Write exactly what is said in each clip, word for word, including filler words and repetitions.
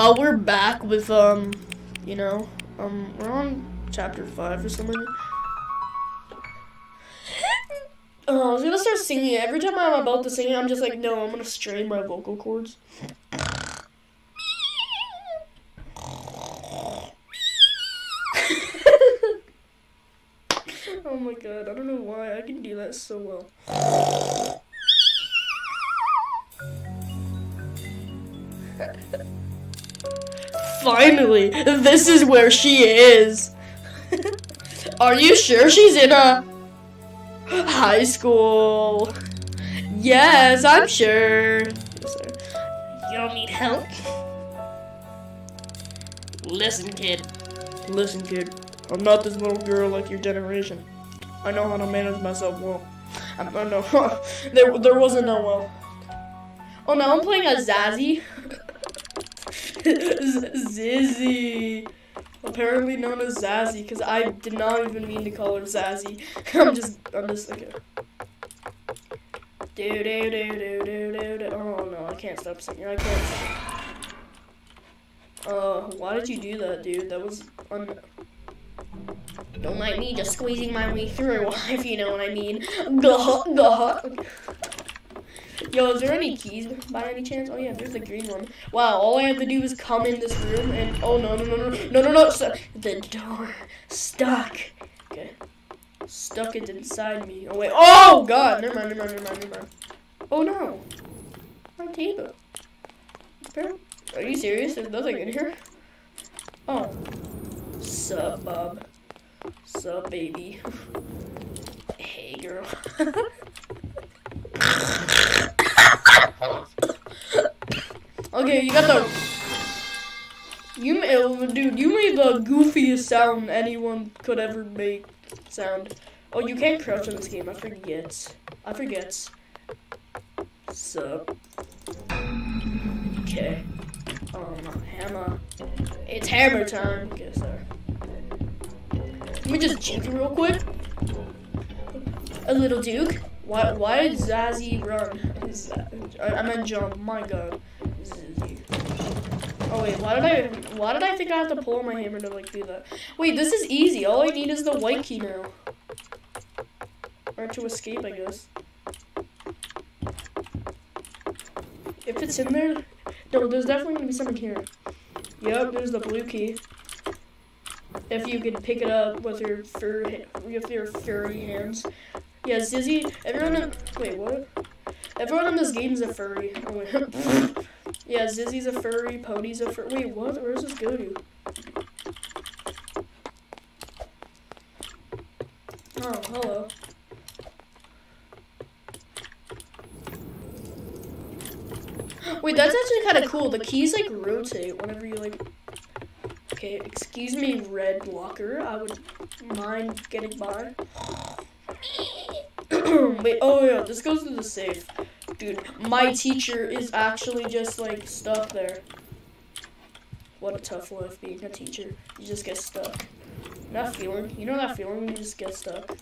Uh, we're back with, um, you know, um, we're on chapter five or something. Oh, I was gonna start singing. Every time I'm about to sing, I'm just like, no, I'm gonna strain my vocal cords. Oh my god, I don't know why I can do that so well. Finally, this is where she is. Are you sure she's in a high school? Yes, I'm sure. Y'all need help? Listen, kid. Listen, kid. I'm not this little girl like your generation. I know how to manage myself well. I don't know. there, there wasn't no well. Oh, now I'm playing a Zazzy. Zizzy. Apparently known as Zazzy, because I did not even mean to call her Zazzy. I'm just, I'm just, okay. Do, do, do, do, do, do, do. Oh no, I can't stop singing. I can't sing. Uh, why did you do that, dude? That was un. Don't mind me, just squeezing my way through, if you know what I mean. Gah, gah. Yo, is there any keys by any chance? Oh yeah, there's the green one. Wow, all I have to do is come in this room and oh no no no no no no no so, the door stuck. Okay, stuck it inside me. Oh wait. Oh god. Never mind. Never mind. Never mind. Never mind. Oh no. My table. Are you serious? There's nothing in here. Oh. Sup, Bob. Sup, baby. Hey, girl. Okay, you got the you made, dude. You made the goofiest sound anyone could ever make. Sound. Oh, you can't crouch in this game. I forget. I forget. Sup. Okay. Um, hammer. It's hammer time. Okay, sorry. Let me just juke you real quick. A little duke. Why? Why did Zazzy run? I meant jump. My god. Oh wait, why did I why did I think I have to pull my hammer to like do that? Wait, this is easy. All I need is the white key now. Or to escape, I guess. If it's in there, no, there's definitely gonna be something here. Yep, there's the blue key. If you can pick it up with your fur with your furry hands. Yeah, Zizzy, everyone in wait, what? Everyone in this game is a furry. Oh, wait. Yeah, Zizzy's a furry, Pony's a furry. Wait, what? Where does this go to? Oh, hello. Wait, that's actually kind of cool. The keys, like, rotate whenever you, like... Okay, excuse me, red locker. I would mind getting by. Wait, oh, yeah, this goes to the safe. Dude, my teacher is actually just, like, stuck there. What a tough life being a teacher. You just get stuck. That feeling. You know that feeling when you just get stuck?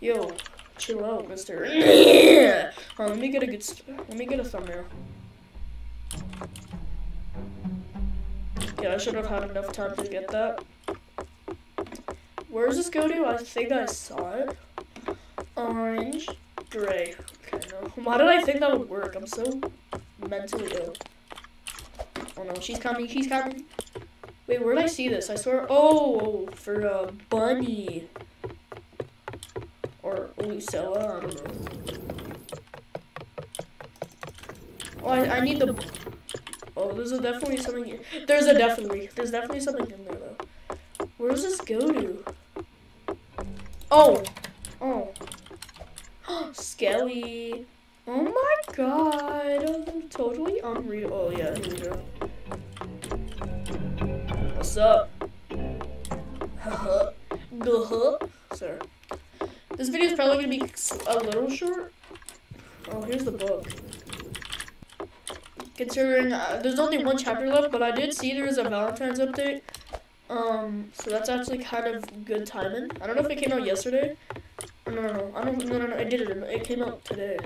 Yo, chill out, mister. Yeah. Oh, let me get a good... Let me get a thumbnail. Yeah, I should have had enough time to get that. Where does this go to? I think I saw it. Orange. Gray. Okay, no. Why did I think that would work? I'm so mentally ill. Oh no, she's coming, she's coming. Wait, where did I see this? I swear. Oh, for a uh, bunny. Or Lucilla, I don't know. Oh, I, I need the. Oh, there's a definitely something. In... There's a definitely. There's definitely something in there, though. Where does this go to? Oh! Oh. Skelly. Oh my god. I'm totally unreal. Oh yeah, here we go. What's up? Haha. Sir. This video is probably gonna be a little short. Oh, here's the book. Considering uh, there's only one chapter left, but I did see there is a Valentine's update. Um, so that's actually kind of good timing. I don't know if it came out yesterday. No, no, no, I don't, no, no, no, I did it, it came out today,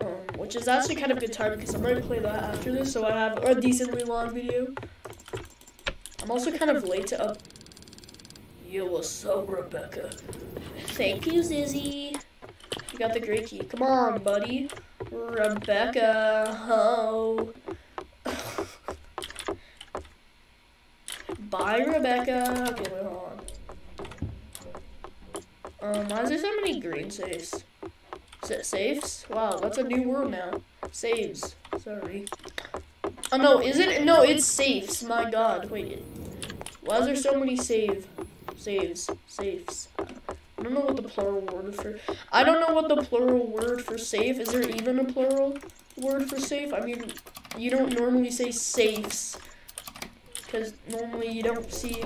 um, which which is actually kind of a good time because I'm ready to play that after this, so I have a decently long video. I'm also kind of late to up. Yo, what's up, Rebecca? Thank you, Zizzy. You got the great key. Come on, buddy. Rebecca. Ho. Bye, Rebecca. Okay, wait, hold on. Um, why is there so many green safes? Is it safes? Wow, that's a new word now. Saves. Sorry. Oh, no, is it? No, it's safes. My God. Wait. Why is there so many save? Saves. Safes. I don't know what the plural word for... I don't know what the plural word for safe. Is there even a plural word for safe? I mean, you don't normally say safes. Because normally you don't see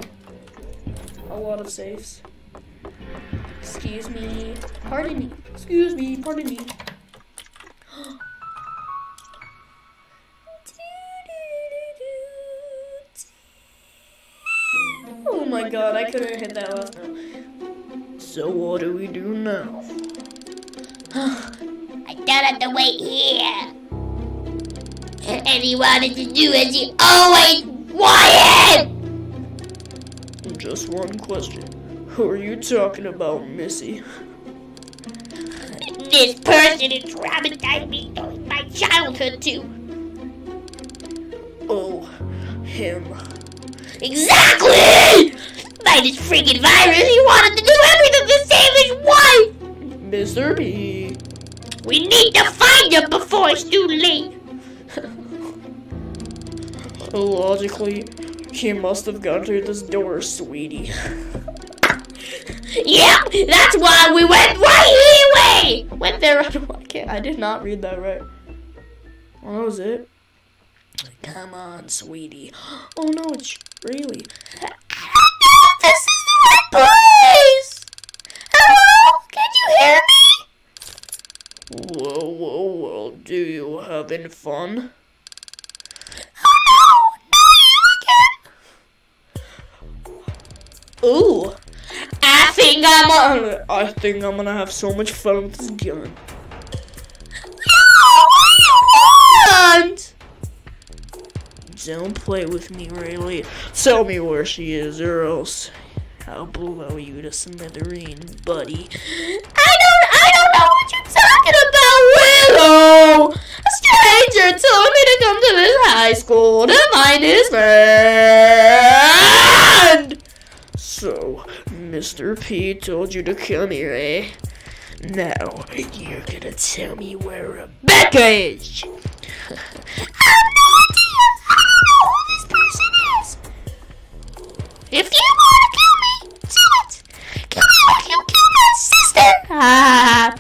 a lot of safes. Excuse me. Pardon me. Excuse me. Pardon me. Oh my God, I couldn't hit that last one. So what do we do now? I don't have to wait here. And he wanted to do as he always wanted. Just one question. Who are you talking about, Missy? This person is traumatized me during my childhood, too. Oh, him. Exactly! By this freaking virus, he wanted to do everything to save his wife! Mister B. We need to find him before it's too late. Logically, he must have gone through this door, sweetie. Yep, that's why we went right here way! Went there, I can't, I did not read that right. What was it? Come on, sweetie. Oh no, it's really. I don't know if this is the right place! Hello? Can you hear me? Whoa, whoa, whoa, do you having fun? Oh no, not you again! Ooh! I think I'm gonna- I think I'm gonna have so much fun with this gun. No, don't play with me, Rayleigh. Tell me where she is, or else I'll blow you to smithereens, buddy. I don't- I don't know what you're talking about, Willow! A stranger told me to come to this high school to find his friend! So, Mister P told you to come here, eh? Now, you're gonna tell me where Rebecca is! I have no idea! I don't know who this person is! If you wanna kill me, do it! Kill me like you killed my sister! Ah! If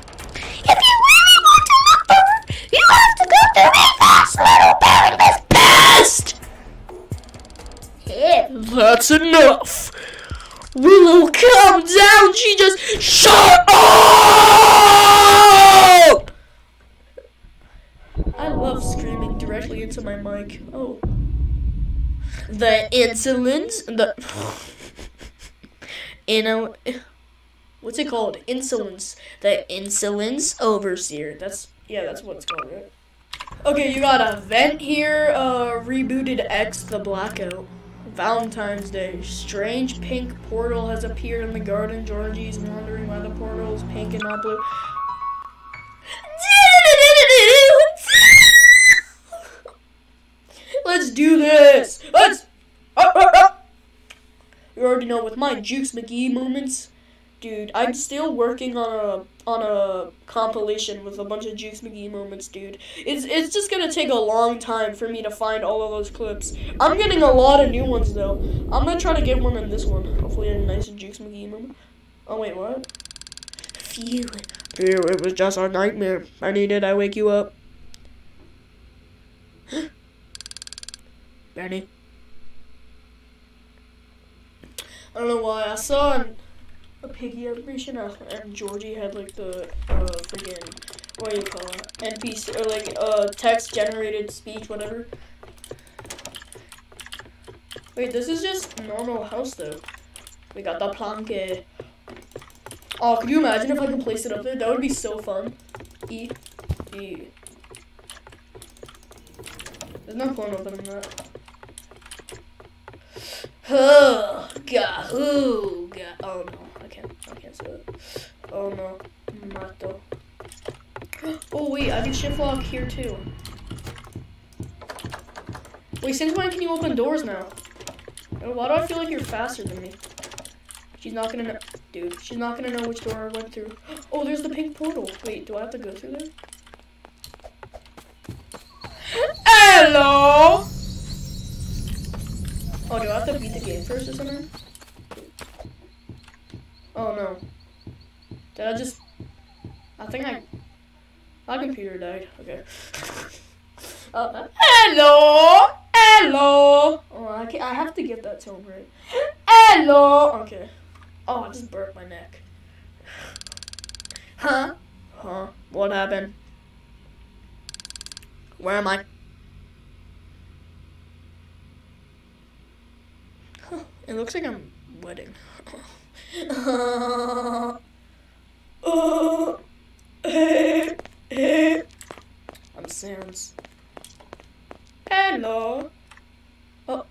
you really want to look for her, you have to go through me fast, little bit of past! Yeah. That's enough! Willow, calm down! She just shut up! I love screaming directly into my mic. Oh, the insolence, the you know, what's it called? Insolence. The insolence overseer. That's yeah, that's what it's called, right? Okay, you got a vent here. Uh, rebooted X the blackout. Valentine's Day. Strange pink portal has appeared in the garden. Georgie's wandering by the portals, pink and not blue. Let's do this! Let's. You already know with my Jukes McGee moments, dude. I'm still working on a on a compilation with a bunch of Jukes McGee moments, dude. It's it's just gonna take a long time for me to find all of those clips. I'm getting a lot of new ones though. I'm gonna try to get one in this one. Hopefully a nice Jukes McGee moment. Oh wait, what? Phew. Phew, it was just a nightmare. I needed I wake you up. Benny. I don't know why I saw an a Piggy animation, and Georgie had like the uh, freaking what do you call it? N P C or like uh text generated speech, whatever. Wait, this is just normal house though. We got the planke. Oh, could you imagine if I could place it up there? That would be so fun. E, e, There's no point of doing that. Oh god, oh god, oh no, I can't, I can't say that. Oh no, Mato. Oh wait, I can shift lock here too. Wait, since when can you open doors now? Why do I feel like you're faster than me? She's not gonna know, dude, she's not gonna know which door I went through. Oh, there's the pink portal. Wait, do I have to go through there? Hello! Oh, do I have to beat the game first or something? Oh no. Did I just... I think I... My computer died. Okay. Uh, hello! Hello! Oh, I, can't, I have to get that tone right. Hello! Okay. Oh, I just burnt my neck. Huh? Huh? What happened? Where am I? It looks like I'm wetting. uh, uh, eh, eh. I'm Sans. Hello. Oh,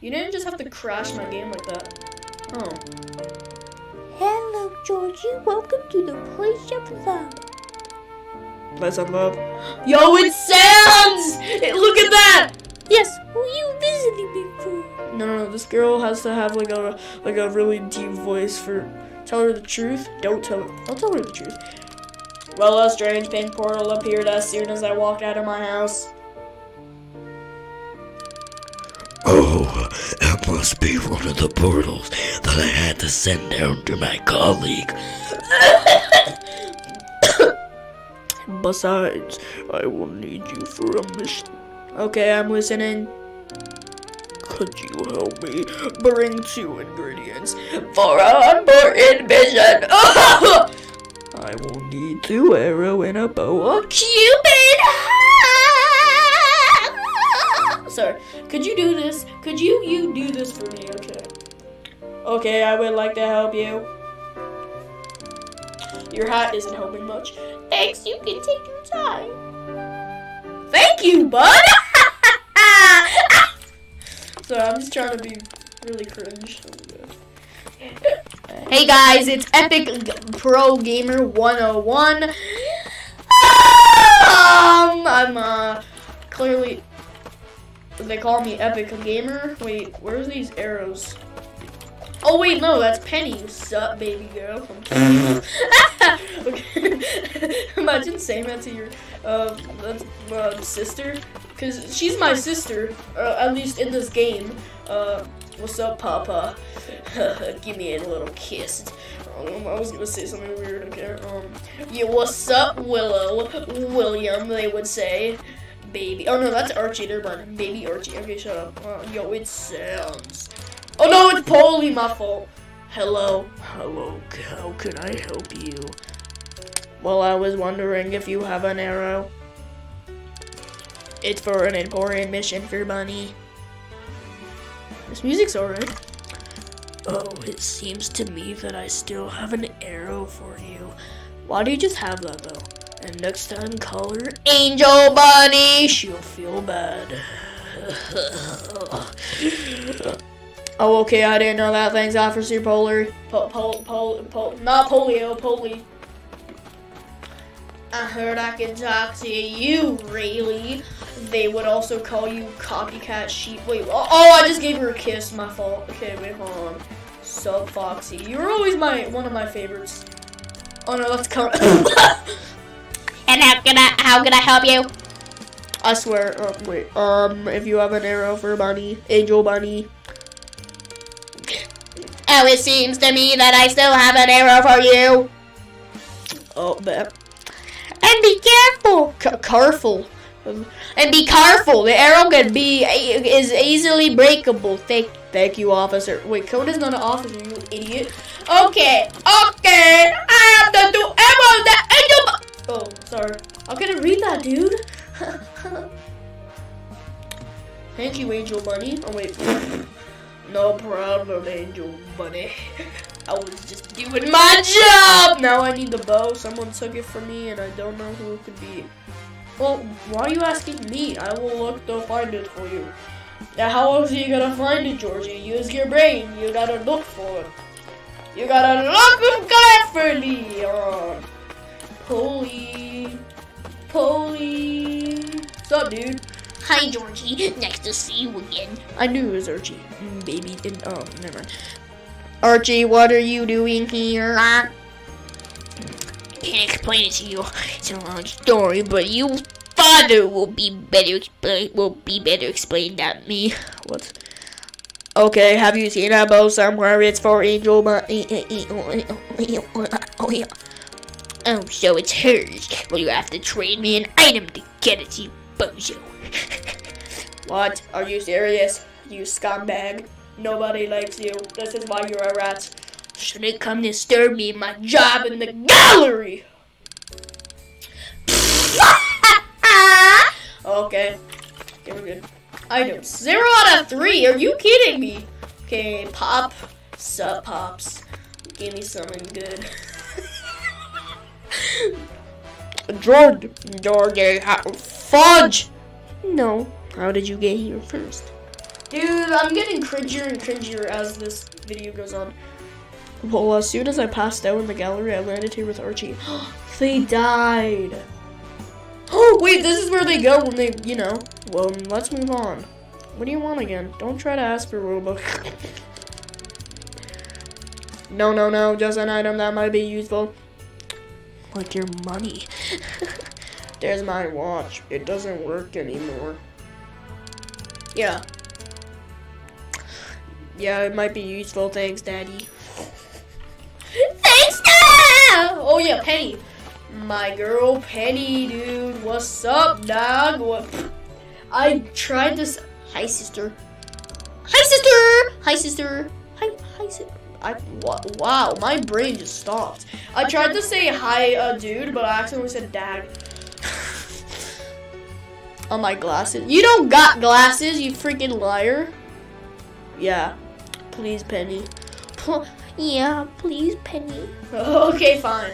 you didn't just have to crash my game like that. Oh. Hello, Georgie. Welcome to the place of love. Place of love. Yo, it's Sans. Hey, look at that. Yes. Were you visiting me for? No, no, no, this girl has to have like a like a really deep voice for tell her the truth. Don't tell her. Don't tell her the truth. Well, a strange pink portal appeared as soon as I walked out of my house. Oh, it must be one of the portals that I had to send down to my colleague. Besides, I will need you for a mission. Okay, I'm listening. Could you help me bring two ingredients for our important mission? I will need two arrow and a bow. Cupid! Sorry. Could you do this? Could you you do this for me? Okay. Okay, I would like to help you. Your hat isn't helping much. Thanks, you can take your time. Thank you, bud! So I'm just trying to be really cringe. Hey guys, it's Epic G Pro Gamer one oh one. Um, I'm uh clearly they call me Epic Gamer. Wait, where's these arrows? Oh wait, no, that's Penny. You suck, baby girl. Okay. Imagine saying that to your uh, uh sister. Cause she's my sister, or at least in this game. Uh, what's up, Papa? Give me a little kiss. Um, I was gonna say something weird. Okay. Um, yeah, what's up, Willow? William, they would say. Baby. Oh no, that's Archie. Never mind. Baby Archie. Okay, shut up. Uh, yo, it sounds. Oh no, it's Polly. My fault. Hello. Hello. How can I help you? Well, I was wondering if you have an arrow. It's for an important mission for Bunny. This music's alright. Oh, it seems to me that I still have an arrow for you. Why do you just have that though? And next time, call her Angel Bunny. She'll feel bad. Oh, okay. I didn't know that. Thanks, Officer Polar. Po pol pol pol. Not polio. Polly. I heard I could talk to you, really. They would also call you copycat sheep. Wait, oh, oh, I just gave her a kiss. My fault. Okay, wait, hold on. So foxy. You're always my one of my favorites. Oh no, let's come. And how can I how can I help you? I swear. Oh, wait. Um, if you have an arrow for Bunny, Angel Bunny. Oh, it seems to me that I still have an arrow for you. Oh, man. And be careful. C careful. And be careful. The arrow can be is easily breakable. Thank, thank you, officer. Wait, Coda's not an officer, you idiot. Okay, okay. I have to do ammo the angel. Oh, sorry. I'm gonna read that, dude. Thank you, Angel Bunny. Oh wait. No problem, Angel Bunny. I was just doing my job! Now I need the bow. Someone took it from me and I don't know who it could be. Well, why are you asking me? I will look to find it for you. Now, how else are you gonna find it, Georgie? Use your brain. You gotta look for it. You gotta look carefully. Uh, Polly. Polly. What's up, dude? Hi, Georgie. Nice to see you again. I knew it was Archie. Mm, baby. And, oh, never mind. Archie, what are you doing here? I can't explain it to you. It's a long story, but you... Father will be better explain will be better explained than me. What? Okay, have you seen a bow somewhere? It's for Angel Bunny. Oh yeah. Oh, so it's hers. Well, you have to trade me an item to get it, you bozo. What? Are you serious? You scumbag. Nobody likes you. This is why you're a rat. Shouldn't come disturb me in my job in the gallery. Okay, okay, we're good. Items. Zero out of three. Are you kidding me? Okay, pop. Sup, pops. Give me something good. George. George. Fudge. No. How did you get here first? Dude, I'm getting cringier and cringier as this video goes on. Well, as soon as I passed out in the gallery, I landed here with Archie. They died. Oh, wait, this is where they go when they, you know. Well, let's move on. What do you want again? Don't try to ask for rulebook. No, no, no, just an item that might be useful. Like your money. There's my watch. It doesn't work anymore. Yeah. Yeah, it might be useful. Thanks, Daddy. Thanks, Dad! Oh, yeah, Penny. My girl Penny, dude. What's up, dog? What? I tried this. Hi, sister. Hi, sister. Hi, sister. Hi, hi, sister. I. Wow, my brain just stopped. I tried to say hi, uh, dude, but I accidentally said dag. On my glasses. You don't got glasses, you freaking liar. Yeah. Please, Penny. Pl yeah, please, Penny. Okay, fine.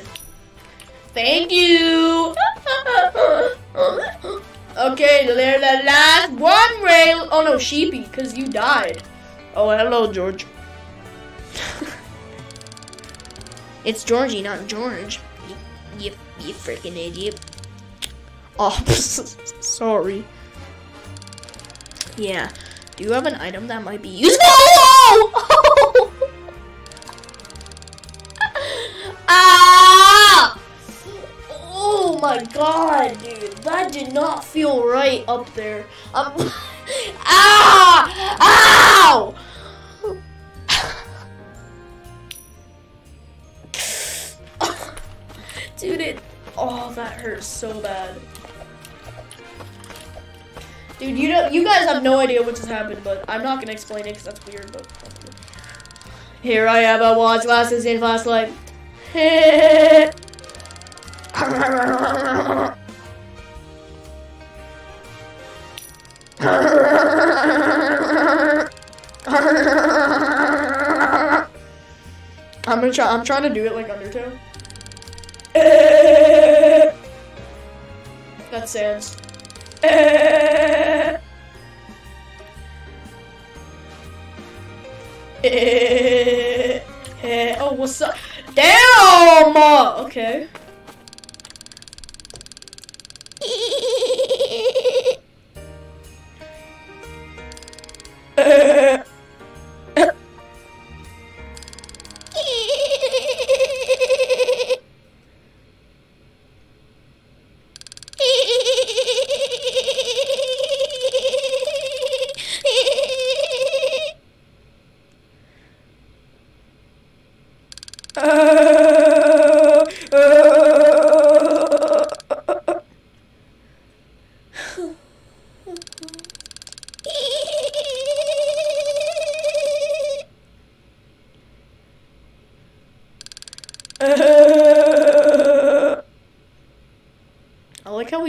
Thank you. Okay, they're the last one rail. Oh no, Sheepy, because you died. Oh, hello, George. It's Georgie, not George. You, you, you freaking idiot. Oh, sorry. Yeah. Do you have an item that might be useful? Ah! Oh my god, dude, that did not feel right up there. Um, ow! Ow! Dude, it, oh, that hurts so bad. Dude, you know, you guys have no idea what just happened, but I'm not gonna explain it because that's weird. But here I have a watch, glasses, and flashlight. Hey. I'm gonna try. I'm trying to do it like Undertale. That's Sans. Oh, what's up? Damn! Okay.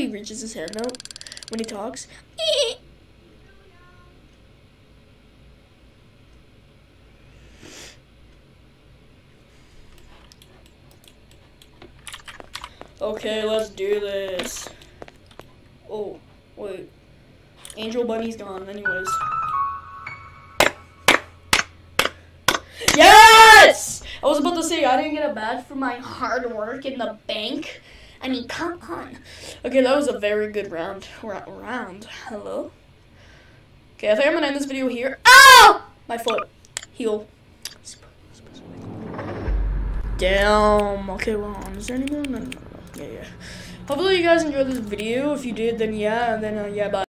Reaches his hand out when he talks. Okay, let's do this. Oh, wait. Angel Bunny's gone, anyways. Yes! I was about to say, I didn't get a badge for my hard work in the bank. I mean, come on. Okay, that was a very good round. Ra- round. Hello? Okay, I think I'm gonna end this video here. Ow! My foot. Heel. Damn. Okay, well, is there anyone? No, no, no. Yeah, yeah. Hopefully you guys enjoyed this video. If you did, then yeah, and then, uh, yeah, bye.